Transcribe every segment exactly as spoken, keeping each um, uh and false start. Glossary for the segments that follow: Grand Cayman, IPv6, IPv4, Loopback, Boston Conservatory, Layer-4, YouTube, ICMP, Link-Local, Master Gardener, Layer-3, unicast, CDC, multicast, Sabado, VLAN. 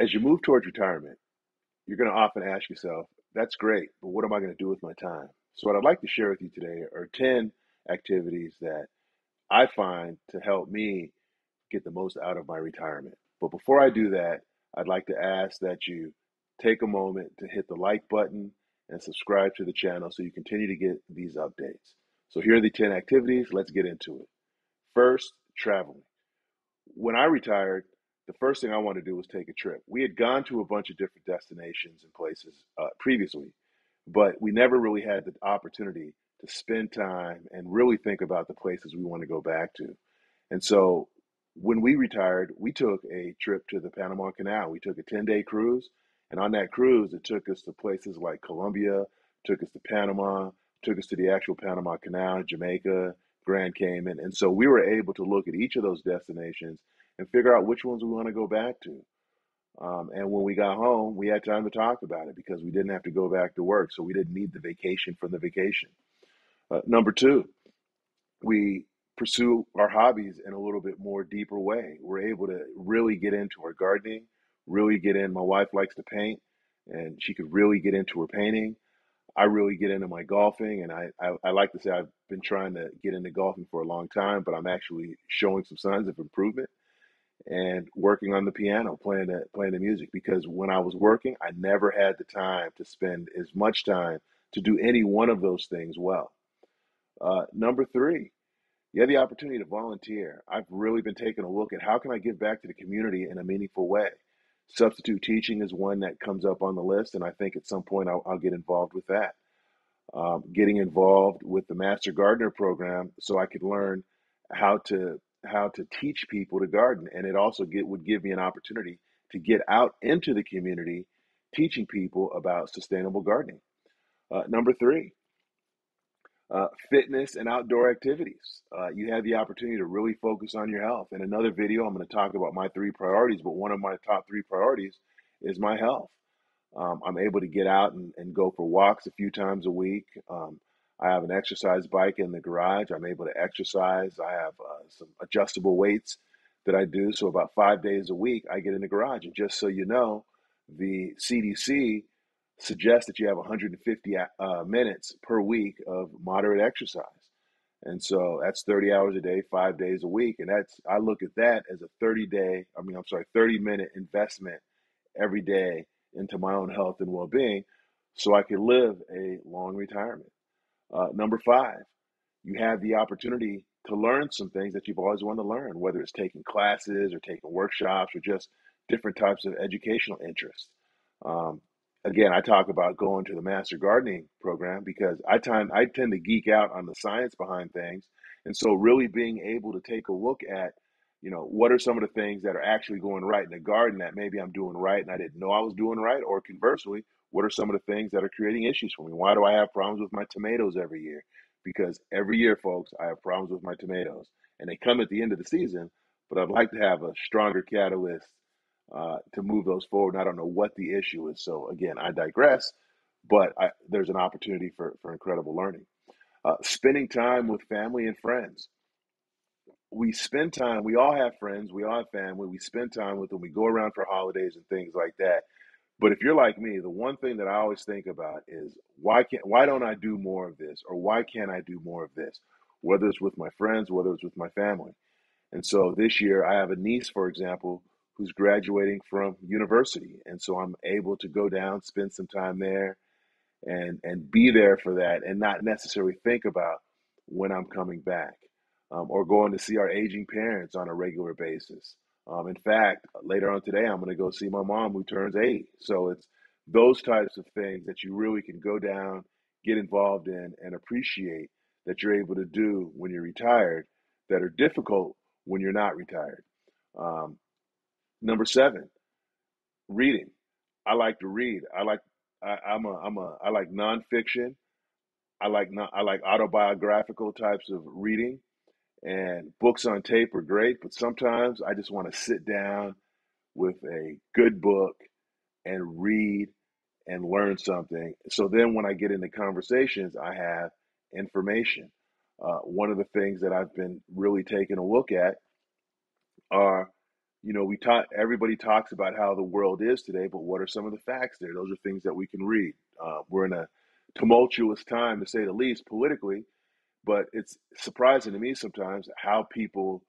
as you move towards retirement, you're going to often ask yourself, that's great, but what am I going to do with my time? So what I'd like to share with you today are ten activities that I find to help me get the most out of my retirement. But before I do that, I'd like to ask that you take a moment to hit the like button and subscribe to the channel so you continue to get these updates. So here are the ten activities. Let's get into it. First, traveling. When I retired, the first thing I wanted to do was take a trip. We had gone to a bunch of different destinations and places uh, previously, but we never really had the opportunity to spend time and really think about the places we want to go back to. And so when we retired, we took a trip to the Panama Canal. We took a ten-day cruise, and on that cruise, it took us to places like Colombia, took us to Panama, took us to the actual Panama Canal, Jamaica, Grand Cayman. And so we were able to look at each of those destinations and figure out which ones we want to go back to. Um, and when we got home, we had time to talk about it because we didn't have to go back to work. So we didn't need the vacation from the vacation. Uh, number two, we pursue our hobbies in a little bit more deeper way. We're able to really get into our gardening, really get in. My wife likes to paint and she could really get into her painting. I really get into my golfing, and I, I, I like to say I've been trying to get into golfing for a long time, but I'm actually showing some signs of improvement. And working on the piano, playing the, playing the music, because when I was working, I never had the time to spend as much time to do any one of those things well. Uh, number three, you have the opportunity to volunteer. I've really been taking a look at how can I give back to the community in a meaningful way. Substitute teaching is one that comes up on the list, and I think at some point I'll, I'll get involved with that. Um, getting involved with the Master Gardener program so I could learn how to how to teach people to garden. And it also get, would give me an opportunity to get out into the community, teaching people about sustainable gardening. Uh, number three, uh, fitness and outdoor activities. Uh, you have the opportunity to really focus on your health. In another video, I'm going to talk about my three priorities, but one of my top three priorities is my health. Um, I'm able to get out and, and go for walks a few times a week. Um, I have an exercise bike in the garage. I'm able to exercise. I have uh, some adjustable weights that I do. So about five days a week, I get in the garage. And just so you know, the C D C suggests that you have one hundred fifty uh, minutes per week of moderate exercise. And so that's thirty hours a day, five days a week. And that's, I look at that as a thirty day, I mean, I'm sorry, thirty minute investment every day into my own health and well-being so I can live a long retirement. Uh, number five, you have the opportunity to learn some things that you've always wanted to learn, whether it's taking classes or taking workshops or just different types of educational interests. Um, again, I talk about going to the Master Gardening program because I, time, I tend to geek out on the science behind things. And so really being able to take a look at, you know, what are some of the things that are actually going right in the garden that maybe I'm doing right and I didn't know I was doing right, or conversely, what are some of the things that are creating issues for me? Why do I have problems with my tomatoes every year? Because every year, folks, I have problems with my tomatoes. And they come at the end of the season, but I'd like to have a stronger catalyst uh, to move those forward. And I don't know what the issue is. So again, I digress, but I, there's an opportunity for, for incredible learning. Uh, spending time with family and friends. We spend time, we all have friends, we all have family, we spend time with them, we go around for holidays and things like that. But if you're like me, the one thing that I always think about is why can't, why don't I do more of this, or why can't I do more of this, whether it's with my friends, whether it's with my family. And so this year I have a niece, for example, who's graduating from university. And so I'm able to go down, spend some time there and, and be there for that and not necessarily think about when I'm coming back um, or going to see our aging parents on a regular basis. Um, in fact, later on today, I'm going to go see my mom who turns eighty. So it's those types of things that you really can go down, get involved in, and appreciate that you're able to do when you're retired that are difficult when you're not retired. Um, number seven, reading. I like to read. I like I, I'm a I'm a I like nonfiction. I like non, I like autobiographical types of reading. And books on tape are great, but sometimes I just want to sit down with a good book and read and learn something. So then when I get into conversations, I have information. Uh, one of the things that I've been really taking a look at are you know, we taught, everybody talks about how the world is today, but what are some of the facts there? Those are things that we can read. Uh, we're in a tumultuous time, to say the least, politically, but it's surprising to me sometimes how people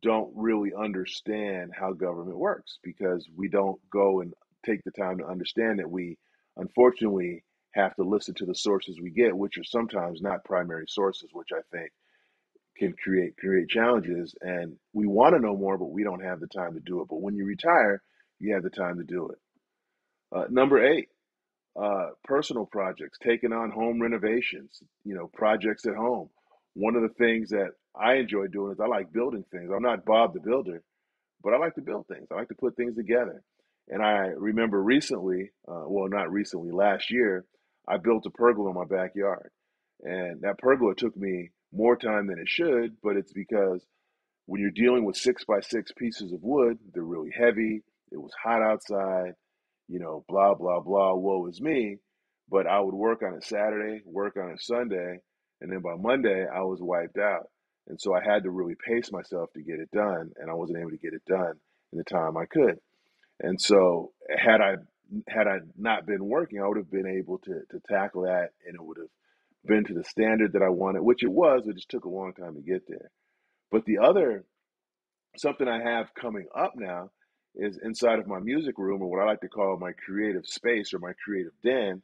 don't really understand how government works, because we don't go and take the time to understand that we, unfortunately, have to listen to the sources we get, which are sometimes not primary sources, which I think can create create challenges. And we want to know more, but we don't have the time to do it. But when you retire, you have the time to do it. Uh, number eight, uh, personal projects, taking on home renovations, you know, projects at home. One of the things that I enjoy doing is I like building things. I'm not Bob the Builder, but I like to build things. I like to put things together. And I remember recently, uh, well, not recently, last year, I built a pergola in my backyard. And that pergola took me more time than it should, but it's because when you're dealing with six by six pieces of wood, they're really heavy. It was hot outside, you know, blah, blah, blah, woe is me. But I would work on it Saturday, work on it Sunday, and then by Monday, I was wiped out. And so I had to really pace myself to get it done, and I wasn't able to get it done in the time I could. And so had I had I not been working, I would have been able to to tackle that, and it would have been to the standard that I wanted, which it was. It just took a long time to get there. But the other, something I have coming up now is inside of my music room, or what I like to call my creative space or my creative den,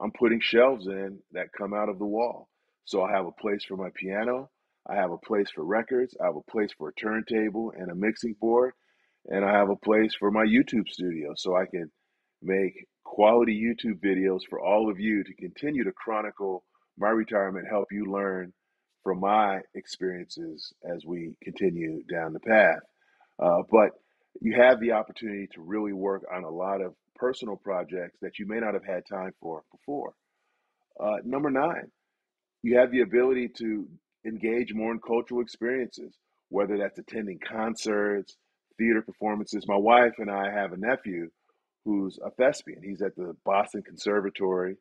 I'm putting shelves in that come out of the wall. So I have a place for my piano, I have a place for records, I have a place for a turntable and a mixing board, and I have a place for my YouTube studio, so I can make quality YouTube videos for all of you to continue to chronicle my retirement, help you learn from my experiences as we continue down the path. Uh, but you have the opportunity to really work on a lot of personal projects that you may not have had time for before. Uh, number nine, you have the ability to engage more in cultural experiences, whether that's attending concerts, theater performances. My wife and I have a nephew who's a thespian. He's at the Boston Conservatory,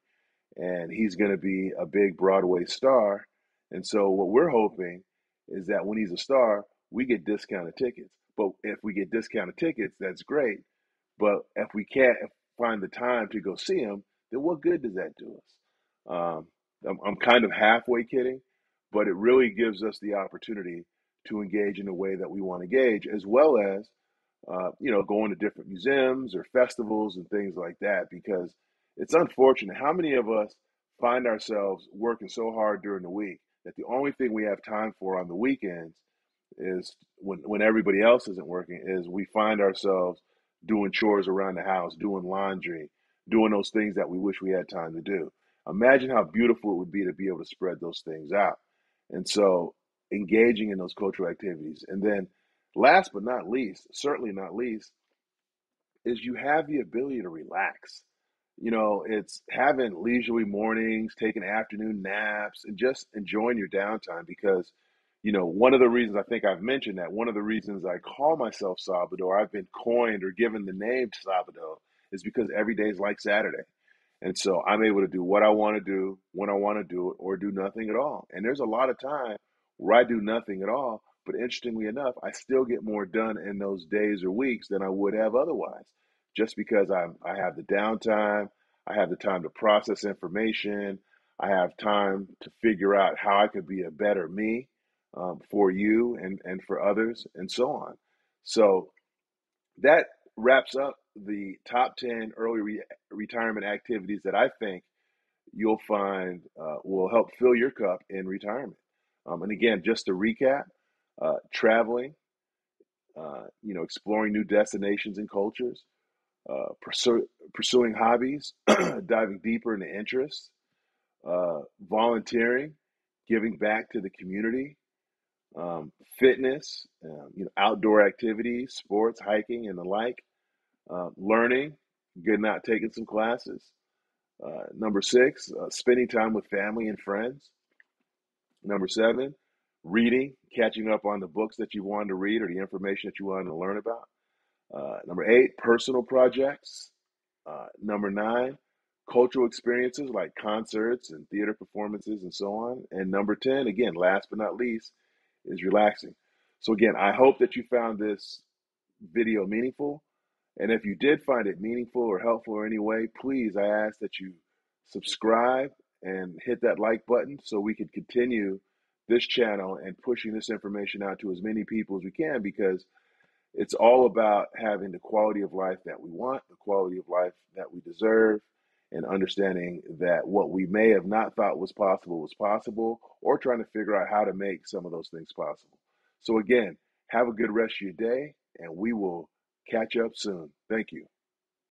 and he's going to be a big Broadway star. And so what we're hoping is that when he's a star, we get discounted tickets. But if we get discounted tickets, that's great. But if we can't find the time to go see him, then what good does that do us? Um, I'm, I'm kind of halfway kidding, but it really gives us the opportunity to engage in a way that we want to engage, as well as, uh, you know, going to different museums or festivals and things like that, because it's unfortunate how many of us find ourselves working so hard during the week that the only thing we have time for on the weekends is when, when everybody else isn't working, is we find ourselves doing chores around the house, doing laundry, doing those things that we wish we had time to do. Imagine how beautiful it would be to be able to spread those things out. And so engaging in those cultural activities. And then last but not least, certainly not least, is you have the ability to relax. You know, it's having leisurely mornings, taking afternoon naps, and just enjoying your downtime. Because, you know, one of the reasons, I think I've mentioned that, one of the reasons I call myself Sabado, I've been coined or given the name Sabado, is because every day is like Saturday. And so I'm able to do what I want to do, when I want to do it, or do nothing at all. And there's a lot of time where I do nothing at all, but interestingly enough, I still get more done in those days or weeks than I would have otherwise, just because I'm, I have the downtime, I have the time to process information, I have time to figure out how I could be a better me um, for you and, and for others, and so on. So that wraps up the top ten early re- retirement activities that I think you'll find uh, will help fill your cup in retirement. Um, and again, just to recap, uh, traveling, uh, you know, exploring new destinations and cultures, uh, pursue, pursuing hobbies, diving deeper into interests, uh, volunteering, giving back to the community, um, fitness, um, you know, outdoor activities, sports, hiking, and the like, uh, learning, getting out, taking some classes. Uh, number six, uh, spending time with family and friends. Number seven, reading, catching up on the books that you wanted to read or the information that you wanted to learn about. Uh, number eight, personal projects. Uh, number nine, cultural experiences like concerts and theater performances and so on. And number ten, again, last but not least, is relaxing. So again, I hope that you found this video meaningful. And if you did find it meaningful or helpful in any way, please, I ask that you subscribe and hit that like button so we can continue this channel and pushing this information out to as many people as we can, because it's all about having the quality of life that we want, the quality of life that we deserve, and understanding that what we may have not thought was possible was possible, or trying to figure out how to make some of those things possible. So again, have a good rest of your day, and we will catch up soon. Thank you.